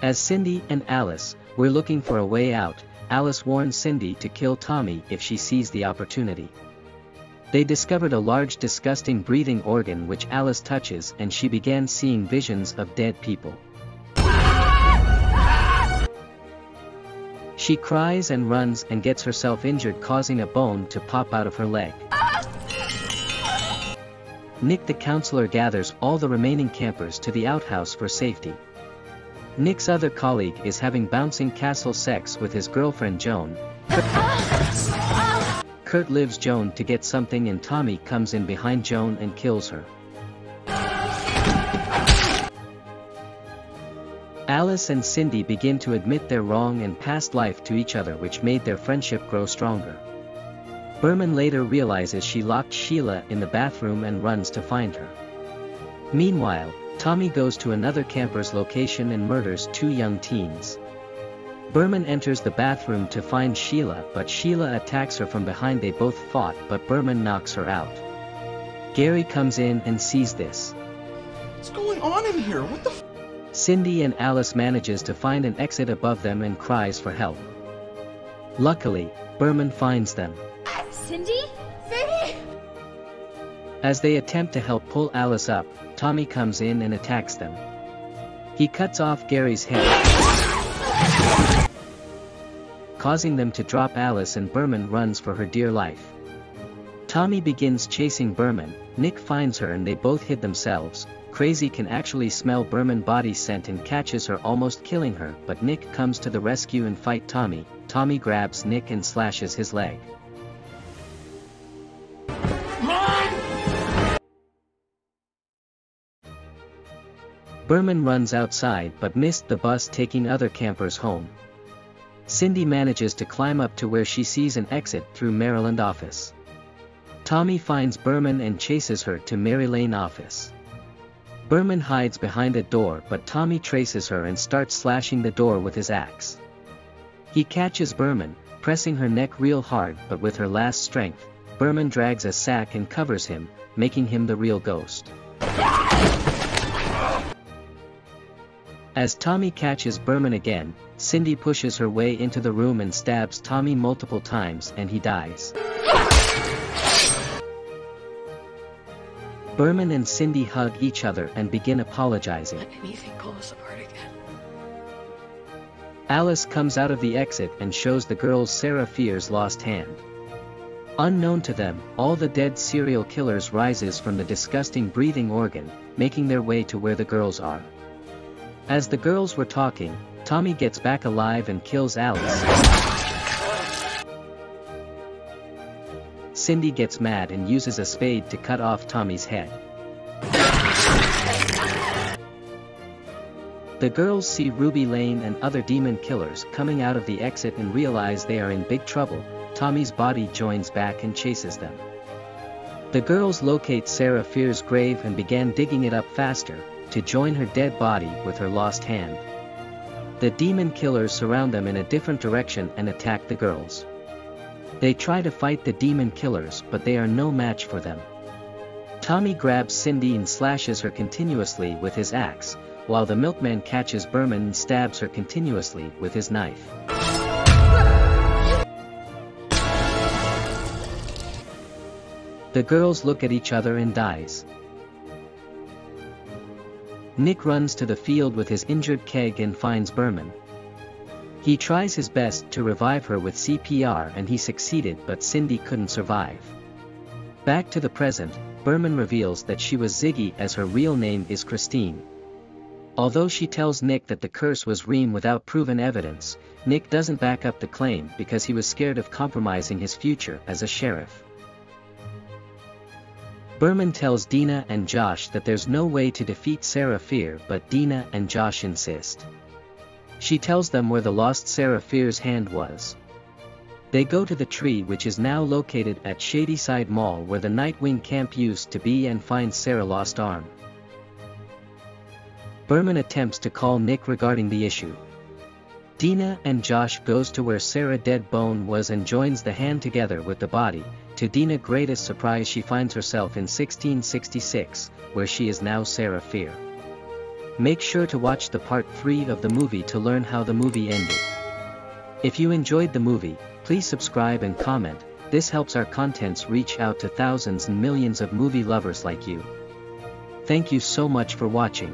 As Cindy and Alice were looking for a way out, Alice warns Cindy to kill Tommy if she sees the opportunity. They discovered a large disgusting breathing organ which Alice touches and she began seeing visions of dead people. She cries and runs and gets herself injured, causing a bone to pop out of her leg. Nick the counselor gathers all the remaining campers to the outhouse for safety. Nick's other colleague is having bouncing castle sex with his girlfriend Joan. Kurt leaves Joan to get something and Tommy comes in behind Joan and kills her. Alice and Cindy begin to admit their wrong and past life to each other, which made their friendship grow stronger. Berman later realizes she locked Sheila in the bathroom and runs to find her. Meanwhile, Tommy goes to another camper's location and murders two young teens. Berman enters the bathroom to find Sheila, but Sheila attacks her from behind. They both fought, but Berman knocks her out. Gary comes in and sees this. What's going on in here? What the f? Cindy and Alice manages to find an exit above them and cries for help. Luckily, Berman finds them. Cindy? Cindy? As they attempt to help pull Alice up, Tommy comes in and attacks them. He cuts off Gary's head, causing them to drop Alice, and Berman runs for her dear life. Tommy begins chasing Berman, Nick finds her and they both hid themselves. Crazy can actually smell Berman's body scent and catches her, almost killing her, but Nick comes to the rescue and fight Tommy. Tommy grabs Nick and slashes his leg. Mom! Berman runs outside but missed the bus taking other campers home. Cindy manages to climb up to where she sees an exit through Maryland office. Tommy finds Berman and chases her to Mary Lane office. Berman hides behind a door but Tommy traces her and starts slashing the door with his axe. He catches Berman, pressing her neck real hard, but with her last strength, Berman drags a sack and covers him, making him the real ghost. As Tommy catches Berman again, Cindy pushes her way into the room and stabs Tommy multiple times and he dies. Berman and Cindy hug each other and begin apologizing. Let anything pull us apart again. Alice comes out of the exit and shows the girls Sarah Fear's lost hand. Unknown to them, all the dead serial killers rises from the disgusting breathing organ, making their way to where the girls are. As the girls were talking, Tommy gets back alive and kills Alice. Cindy gets mad and uses a spade to cut off Tommy's head. The girls see Ruby Lane and other demon killers coming out of the exit and realize they are in big trouble. Tommy's body joins back and chases them. The girls locate Sarah Fear's grave and began digging it up faster, to join her dead body with her lost hand. The demon killers surround them in a different direction and attack the girls. They try to fight the demon killers but they are no match for them. Tommy grabs Cindy and slashes her continuously with his axe, while the milkman catches Berman and stabs her continuously with his knife. The girls look at each other and dies. Nick runs to the field with his injured keg and finds Berman. He tries his best to revive her with CPR and he succeeded, but Cindy couldn't survive. Back to the present, Berman reveals that she was Ziggy, as her real name is Christine. Although she tells Nick that the curse was Reem without proven evidence, Nick doesn't back up the claim because he was scared of compromising his future as a sheriff. Berman tells Dina and Josh that there's no way to defeat Sarah Fear, but Dina and Josh insist. She tells them where the lost Sarah Fear's hand was. They go to the tree which is now located at Shadyside Mall where the Nightwing camp used to be and find Sarah's lost arm. Berman attempts to call Nick regarding the issue. Dina and Josh goes to where Sarah's dead bone was and joins the hand together with the body. To Dina's greatest surprise, she finds herself in 1666, where she is now Sarah Fear. Make sure to watch the part 3 of the movie to learn how the movie ended. If you enjoyed the movie, please subscribe and comment. This helps our contents reach out to thousands and millions of movie lovers like you. Thank you so much for watching.